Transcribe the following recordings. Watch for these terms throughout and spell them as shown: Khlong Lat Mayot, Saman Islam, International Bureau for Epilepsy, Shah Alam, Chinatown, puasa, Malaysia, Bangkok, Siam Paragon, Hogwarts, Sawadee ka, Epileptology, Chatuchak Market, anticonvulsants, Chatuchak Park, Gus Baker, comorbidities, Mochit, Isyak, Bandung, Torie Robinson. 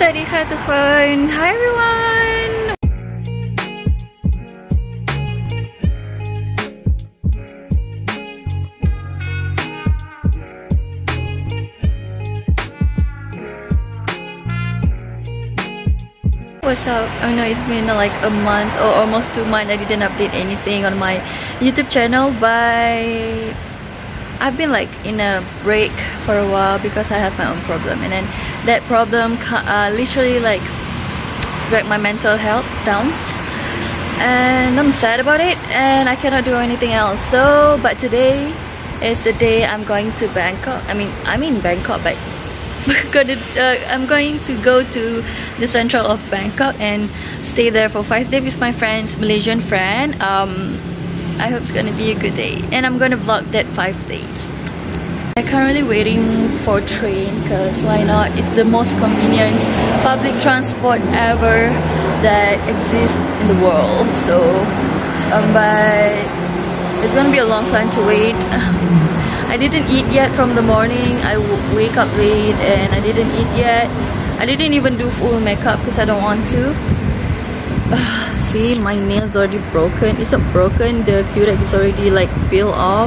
Sawadee ka phone. Hi everyone. What's up? I know it's been like a month or almost 2 months I didn't update anything on my YouTube channel, but I've been like in a break for a while because I have my own problem, and then that problem literally like dragged my mental health down, and I'm sad about it and I cannot do anything else. So but today is the day I'm going to Bangkok. I'm in Bangkok, but I'm going to go to the central of Bangkok and stay there for 5 days with my friends, Malaysian friend. I hope it's gonna be a good day, and I'm gonna vlog that 5 days. I'm currently waiting for train because why not? It's the most convenient public transport ever that exists in the world. So, but it's gonna be a long time to wait. I didn't eat yet from the morning. I wake up late and I didn't eat yet. I didn't even do full makeup because I don't want to. See, my nails already broken. It's not broken, the cutex is already like peeled off.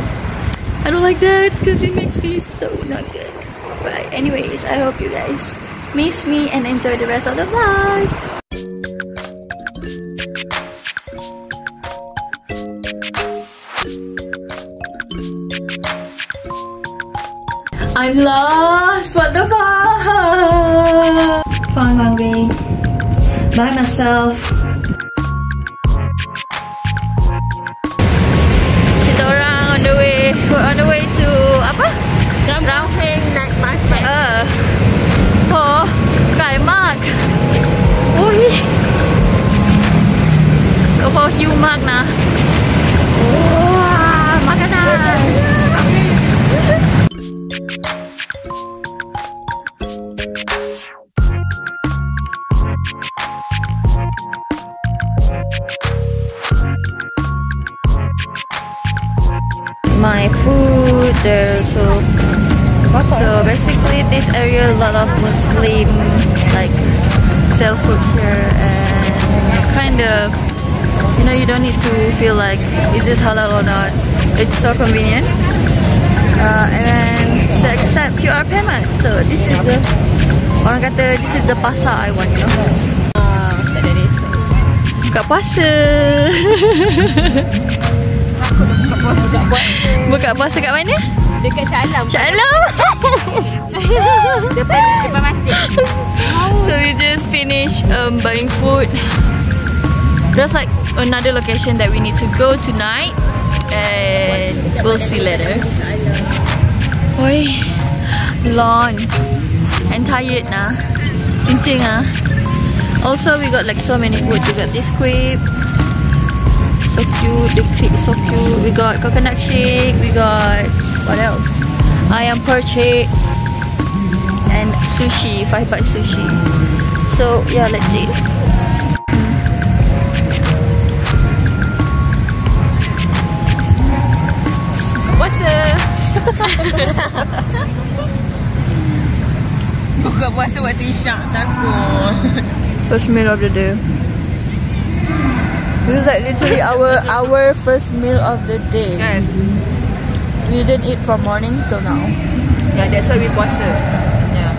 I don't like that because it makes me so not good. But anyways, I hope you guys miss me and enjoy the rest of the vlog. I'm lost, what the fuck? Found my way by myself. We're on the way to apa? Chlong Lat Mayot. For Kai Mark. Oi. Go for you Mark na. Wow, makanan. My food there, so basically this area a lot of Muslim like sell food here, and kinda you don't need to feel like is this halal or not. It's so convenient, and they accept QR payment. So this is the orang kata this is the pasar I want, Saturday, so buka puasa. Buka puasa kat mana? Dekat Shah Alam. Shah Alam. Depan masjid. So we just finished buying food. There's like another location that we need to go tonight, and we'll see later. Oi, long and tired na. Kencing ah. Also we got like so many food. We got this crepe. So cute, the crepe is so cute. We got coconut shake, we got what else? Ayam percik and sushi, 5-baht sushi. So yeah, let's see. What's buka puasa waktu Isyak, takut. First meal of the day. This is like literally our first meal of the day. Yes. We didn't eat from morning till now. Yeah, that's why we puasa. Yeah.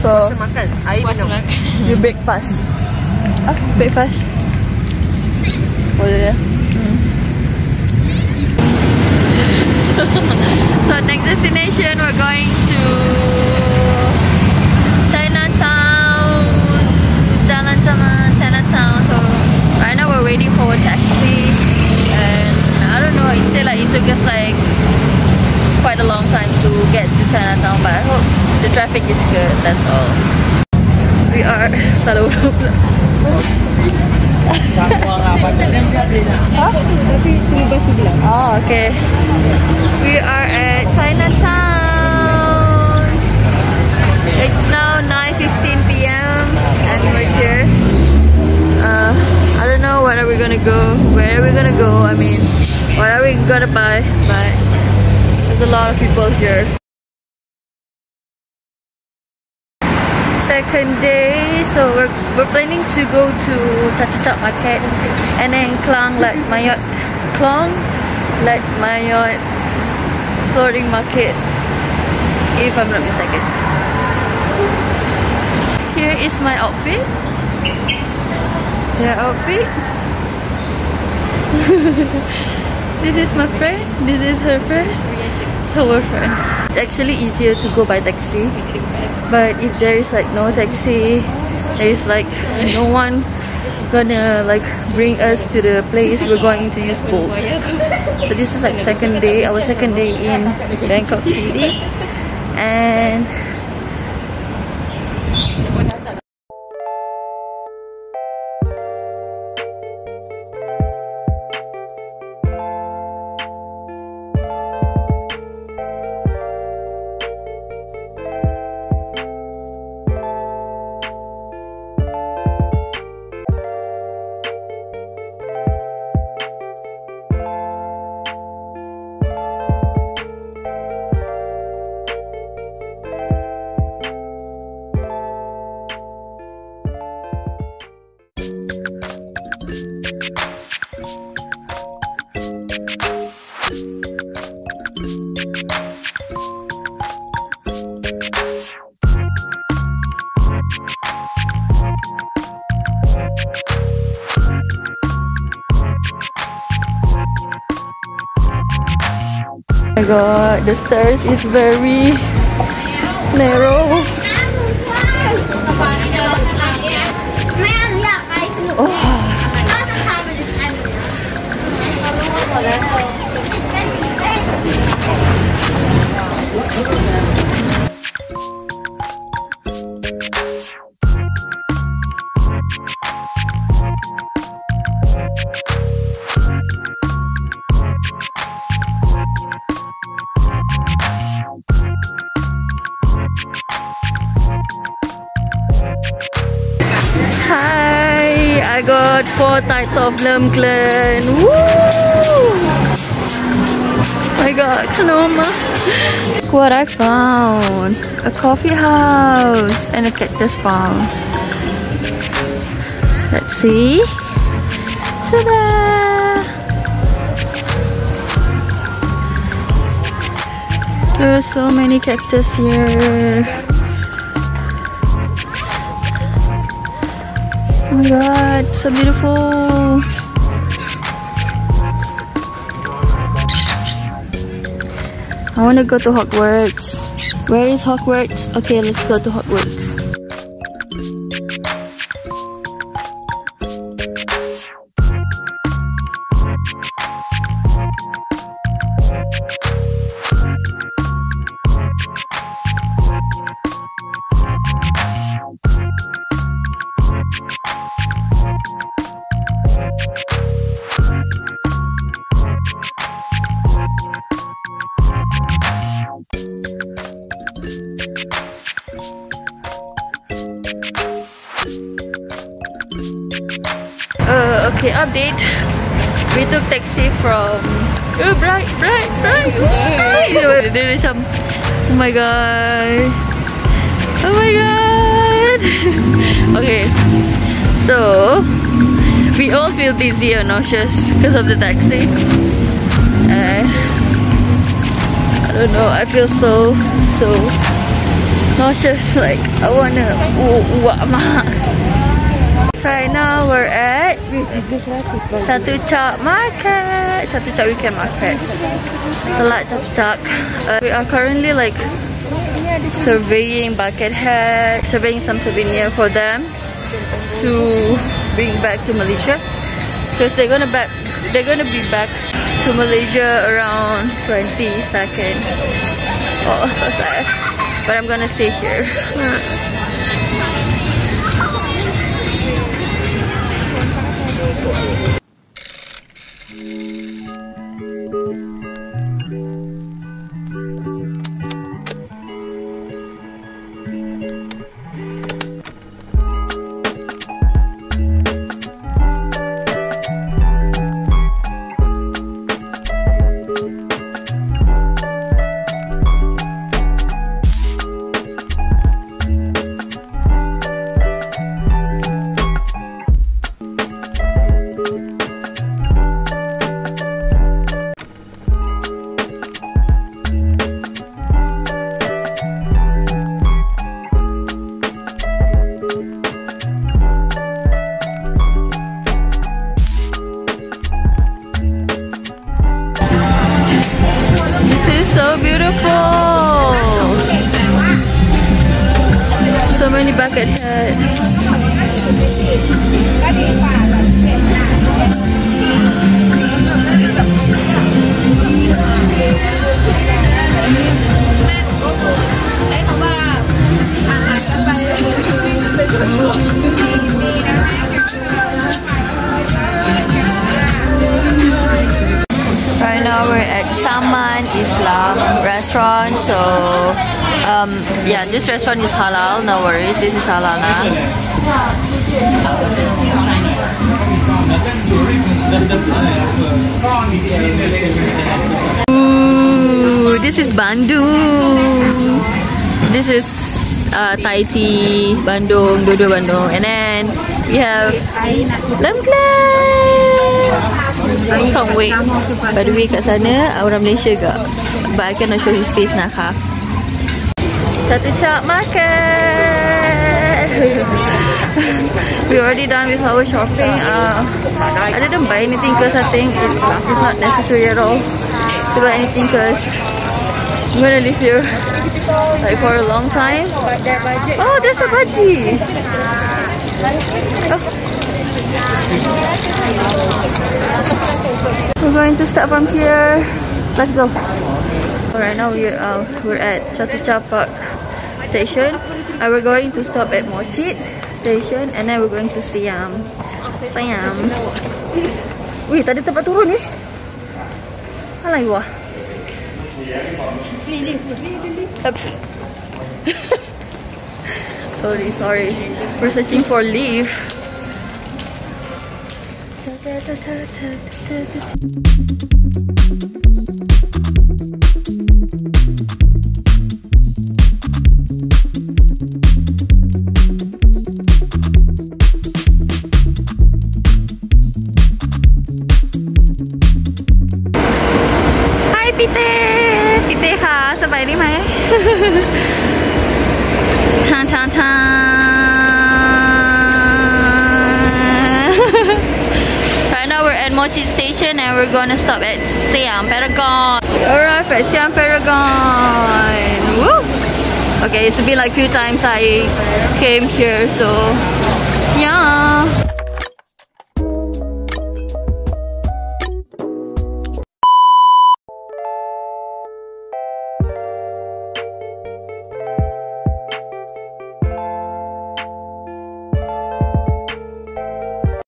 So puasa makan. I don't know. We breakfast. Ah, breakfast. Boleh. So next destination we're going to Chinatown. Jalan Saman Chinatown. So right now we're waiting for a taxi, and I don't know, it took us like quite a long time to get to Chinatown, but I hope the traffic is good, that's all. We are Salah. Oh, okay. We are at Chinatown. It's now 9:15 p.m. and we're here. I don't know what are we gonna go, where are we gonna go, what are we gonna buy, but there's a lot of people here. second day, so we're planning to go to Chatuchak Market and then Khlong Lat Mayot floating market, if I'm not mistaken. Here is my outfit. Their outfit. This is my friend. This is her friend. So we're friends. It's actually easier to go by taxi, but if there is like no taxi, there is like no one gonna like bring us to the place we're going to use boat. So this is like second day, our second day in Bangkok city, and oh my god, the stairs is very narrow. I got 4 types of lemon. Woo! Oh my god, Kanoma. Look what I found. A coffee house and a cactus farm. Let's see. Ta-da! There are so many cactus here. Oh my god, so beautiful! I want to go to Hogwarts. Where is Hogwarts? Okay, let's go to Hogwarts. Okay, update. We took taxi from bright. Oh my god. Oh my god. Okay. So we all feel dizzy or nauseous because of the taxi. I don't know. I feel so nauseous. Like I wanna Right now we're at Chatuchak Market, Chatuchak Weekend Market, Khlong Lat Chatuchak. We are currently like surveying bucket hats, surveying some souvenir for them to bring back to Malaysia, because they're gonna be back to Malaysia around 22nd. Oh, so sad. But I'm gonna stay here. Right now we're at Saman Islam restaurant, so yeah, this restaurant is halal, no worries, this is halal na. Ooh, this is Bandung. This is Thai tea, Bandung, Dodo Bandung, and then we have lemon clam. Can't wait. By the way, kat sana orang Malaysia ke? But I cannot show his face nak ha. Chatuchak Market. We already done with our shopping. I didn't buy anything because I think it's not necessary at all to buy anything because I'm gonna live here like for a long time. Oh, there's a bhaji. Oh. We're going to start from here. Let's go. Right now we're at Chatuchak Park station, and we're going to stop at Mochit station, and then we're going to Siam. Wih, tadi tempat turun ni. Alai wah. Sorry. We're searching for leaf. Right now we're at Mochit station, and we're gonna stop at Siam Paragon. We arrived at Siam Paragon. Woo! Okay, it's been like a few times I came here, so